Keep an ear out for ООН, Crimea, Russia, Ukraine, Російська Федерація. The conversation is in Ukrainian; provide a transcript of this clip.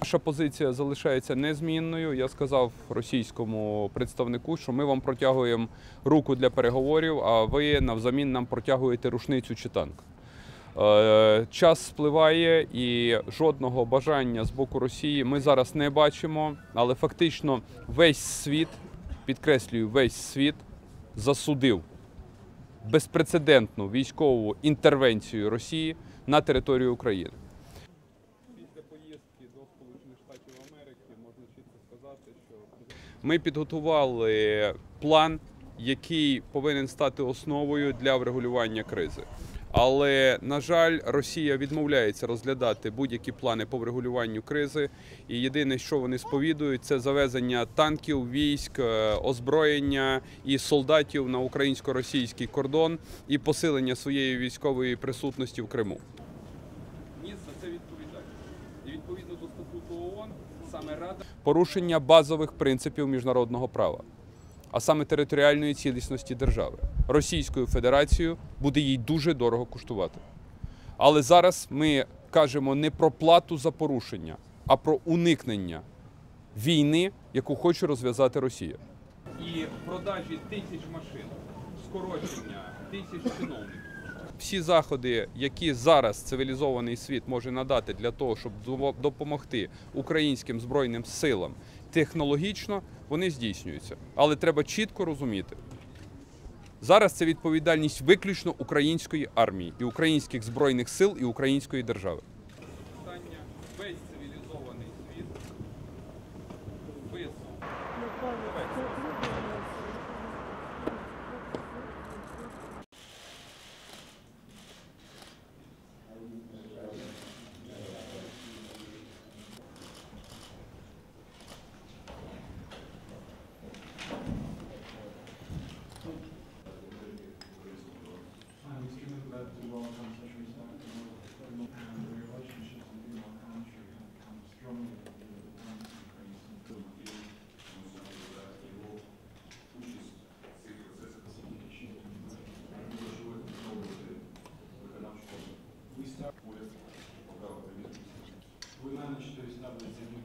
Наша позиція залишається незмінною. Я сказав російському представнику, що ми вам протягуємо руку для переговорів, а ви навзамін нам протягуєте рушницю чи танк. Час спливає і жодного бажання з боку Росії ми зараз не бачимо, але фактично весь світ, підкреслюю, весь світ засудив безпрецедентну військову інтервенцію Росії на територію України. Ми підготували план, який повинен стати основою для врегулювання кризи. Але, на жаль, Росія відмовляється розглядати будь-які плани по врегулюванню кризи. І єдине, що вони сповідують, це завезення танків, військ, озброєння і солдатів на українсько-російський кордон і посилення своєї військової присутності в Криму. Ніс за це відповідає. І відповідно до статуту ООН, саме Рада... Порушення базових принципів міжнародного права, а саме територіальної цілісності держави. Російською Федерацією буде їй дуже дорого коштувати. Але зараз ми кажемо не про плату за порушення, а про уникнення війни, яку хоче розв'язати Росія. І продажі тисяч машин, скорочення тисяч чиновників. Всі заходи, які зараз цивілізований світ може надати для того, щоб допомогти українським збройним силам технологічно, вони здійснюються. Але треба чітко розуміти, зараз це відповідальність виключно української армії і українських збройних сил і української держави. Питання весь цивілізований світ Вы на ночь, то есть, надо идти.